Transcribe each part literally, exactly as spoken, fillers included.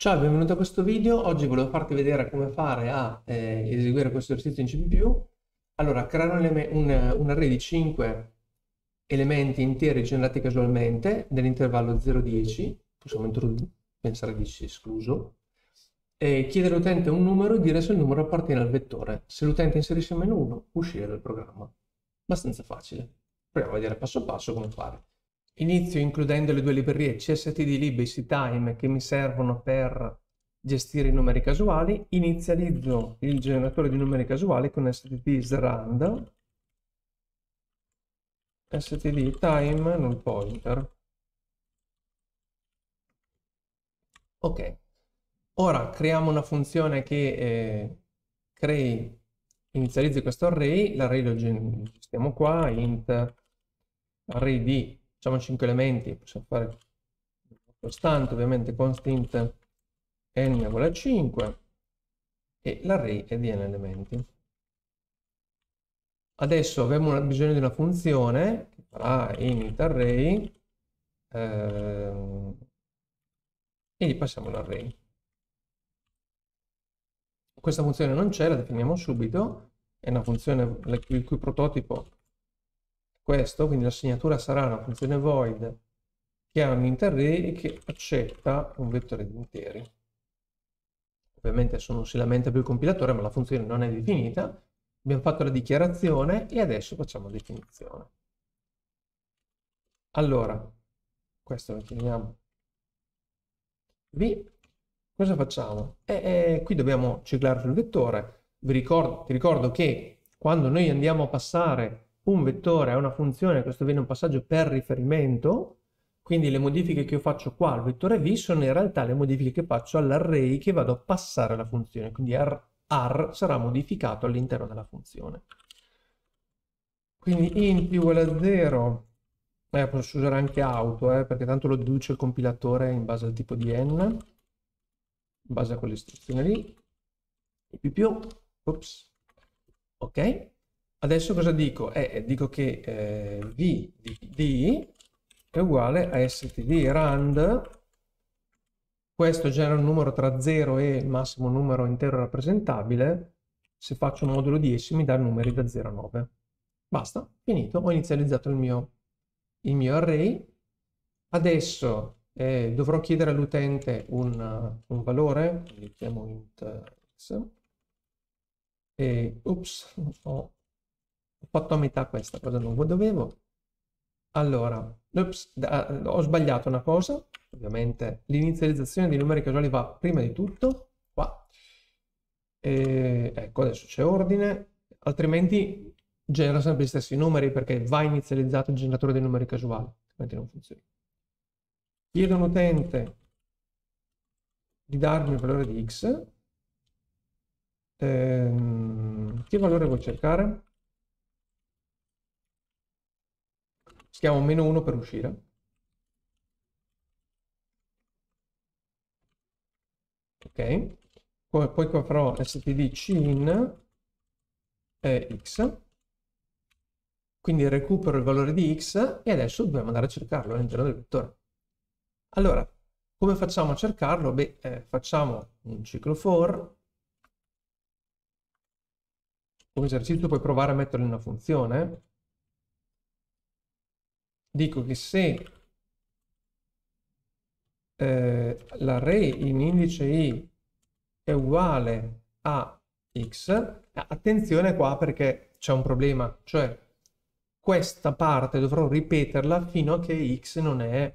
Ciao e benvenuto a questo video. Oggi volevo farti vedere come fare a eh, eseguire questo esercizio in C++. Allora, creare un, un, un array di cinque elementi interi generati casualmente nell'intervallo zero dieci, possiamo pensare dieci escluso, e chiedere all'utente un numero e dire se il numero appartiene al vettore. Se l'utente inserisce meno uno, uscire dal programma. Abbastanza facile. Proviamo a vedere passo passo come fare. Inizio includendo le due librerie C S T D lib e C time che mi servono per gestire i numeri casuali. Inizializzo il generatore di numeri casuali con std::srand(), std::time null pointer. Ok, ora creiamo una funzione che eh, crei, inizializzi questo array. L'array lo gestiamo qua, int array di facciamo cinque elementi, possiamo fare costante ovviamente, const int n uguale a cinque, e l'array è di n elementi. Adesso abbiamo una, bisogno di una funzione che farà init array ehm, e gli passiamo l'array. Questa funzione non c'è, la definiamo subito, è una funzione il cui, il cui prototipo questo, quindi la segnatura sarà una funzione void che ha un int array e che accetta un vettore di interi. Ovviamente adesso non si lamenta più il compilatore, ma la funzione non è definita. Abbiamo fatto la dichiarazione e adesso facciamo la definizione. Allora, questo lo chiamiamo v. Cosa facciamo? E, e, qui dobbiamo ciclare sul vettore. Vi ricordo, ti ricordo che quando noi andiamo a passare un vettore è una funzione, questo viene un passaggio per riferimento, quindi le modifiche che io faccio qua al vettore v sono in realtà le modifiche che faccio all'array che vado a passare alla funzione, quindi r, r sarà modificato all'interno della funzione. Quindi int uguale a zero, eh, posso usare anche auto, eh, perché tanto lo deduce il compilatore in base al tipo di n, in base a quell'istruzione lì, e più più, ops, ok. Adesso cosa dico? Eh, dico che eh, v di, di è uguale a std::rand, questo genera un numero tra zero e il massimo numero intero rappresentabile, se faccio un modulo dieci mi dà numeri da zero a nove. Basta, finito, ho inizializzato il mio, il mio array. Adesso eh, dovrò chiedere all'utente un, un valore, quindi chiamo int x, e ups, ho... Ho fatto a metà questa cosa, non dovevo. Allora, ups, da, ho sbagliato una cosa. Ovviamente l'inizializzazione dei numeri casuali va prima di tutto, qua. E, ecco, adesso c'è ordine, altrimenti genera sempre gli stessi numeri perché va inizializzato il generatore dei numeri casuali, altrimenti non funziona. Chiedo a un utente di darmi il valore di x. Ehm, che valore vuoi cercare? Schiamo meno uno per uscire. Ok. Poi, poi qua farò std::cin eh, x. Quindi recupero il valore di x e adesso dobbiamo andare a cercarlo all'interno del vettore. Allora, come facciamo a cercarlo? Beh, eh, facciamo un ciclo for. Come esercizio puoi provare a metterlo in una funzione. Dico che se eh, l'array in indice i è uguale a x, attenzione qua perché c'è un problema, cioè questa parte dovrò ripeterla fino a che x non è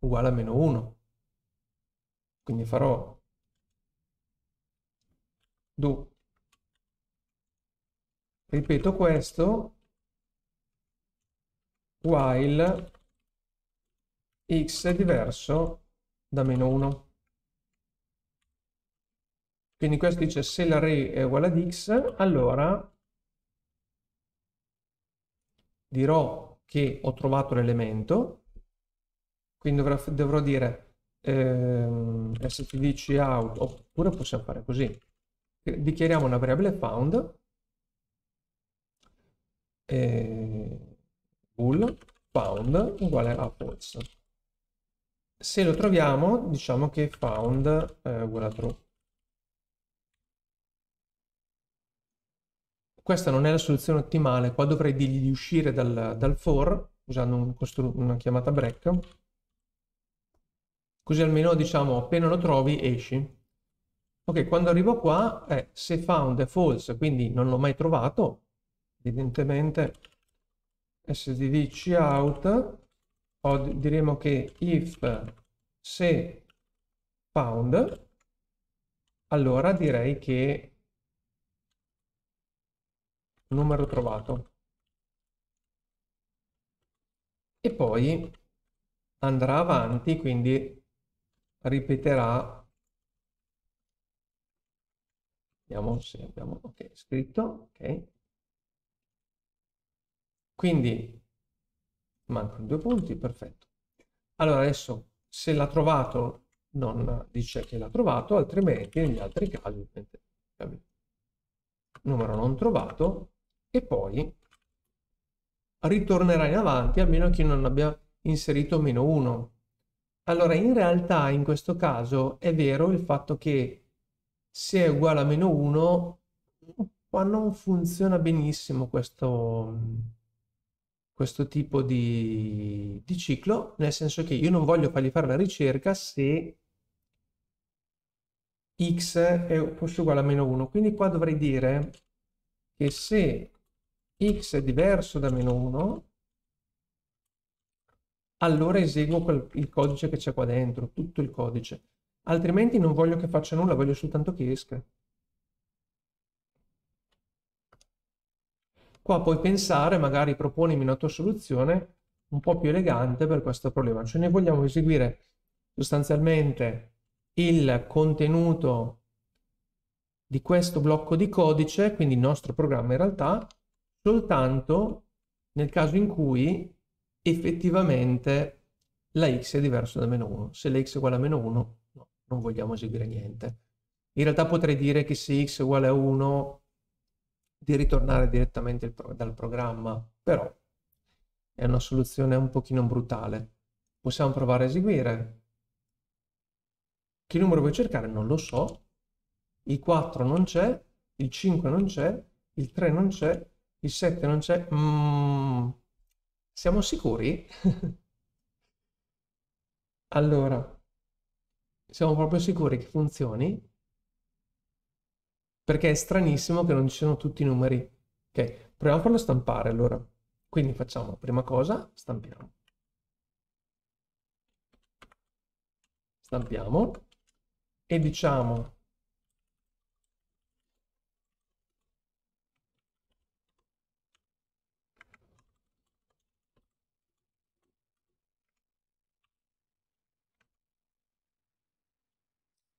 uguale a meno uno. Quindi farò do, ripeto questo, while x è diverso da meno uno. Quindi questo dice se l'array è uguale ad x, allora dirò che ho trovato l'elemento, quindi dovrò, dovrò dire ehm, std::cout, oppure possiamo fare così, dichiariamo una variabile found, e bool found uguale a false. se lo troviamo diciamo che found è uguale a true. Questa non è la soluzione ottimale, qua dovrei dirgli di uscire dal, dal for usando un una chiamata break, così almeno diciamo appena lo trovi esci. Ok, quando arrivo qua è eh, se found è false, quindi non l'ho mai trovato, evidentemente std::cout, o diremo che if se found, allora direi che numero trovato. E poi andrà avanti, quindi ripeterà. Vediamo se abbiamo okay, scritto, ok. Quindi mancano due punti, perfetto. Allora adesso se l'ha trovato non dice che l'ha trovato, altrimenti negli altri casi ovviamente numero non trovato, e poi ritornerà in avanti a meno che non abbia inserito meno uno. Allora in realtà in questo caso è vero il fatto che se è uguale a meno uno qua non funziona benissimo questo... questo tipo di, di ciclo, nel senso che io non voglio fargli fare la ricerca se x è fosse uguale a meno uno, quindi qua dovrei dire che se x è diverso da meno uno, allora eseguo quel, il codice che c'è qua dentro, tutto il codice, altrimenti non voglio che faccia nulla, voglio soltanto che esca. Qua puoi pensare, magari proponimi una tua soluzione un po' più elegante per questo problema. Cioè noi vogliamo eseguire sostanzialmente il contenuto di questo blocco di codice, quindi il nostro programma in realtà, soltanto nel caso in cui effettivamente la x è diversa da meno uno. Se la x è uguale a meno uno, no, non vogliamo eseguire niente. In realtà potrei dire che se x è uguale a uno... di ritornare direttamente il pro- dal programma, però è una soluzione un pochino brutale. Possiamo provare a eseguire. Che numero vuoi cercare? Non lo so. Il quattro non c'è, il cinque non c'è, il tre non c'è, il sette non c'è. Mm, siamo sicuri? Allora, siamo proprio sicuri che funzioni? Perché è stranissimo che non ci siano tutti i numeri. Ok, proviamo a farlo stampare allora. Quindi facciamo prima cosa, stampiamo. Stampiamo e diciamo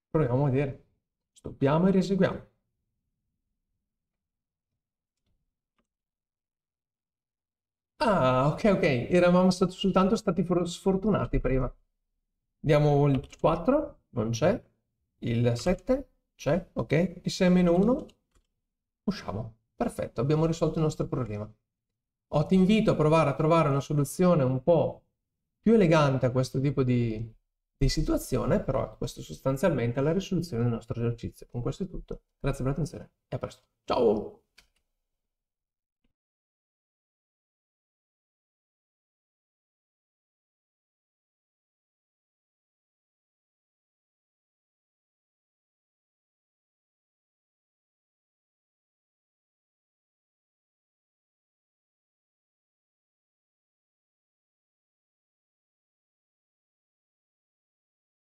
proviamo a vedere. Stoppiamo e rieseguiamo. Ah, ok, ok, eravamo stati soltanto stati sfortunati prima. Diamo il quattro, non c'è, il sette c'è, ok, il sei meno uno, usciamo. Perfetto, abbiamo risolto il nostro problema. Oh, ti invito a provare a trovare una soluzione un po' più elegante a questo tipo di, di situazione, però questo sostanzialmente è la risoluzione del nostro esercizio. Con questo è tutto, grazie per l'attenzione e a presto. Ciao!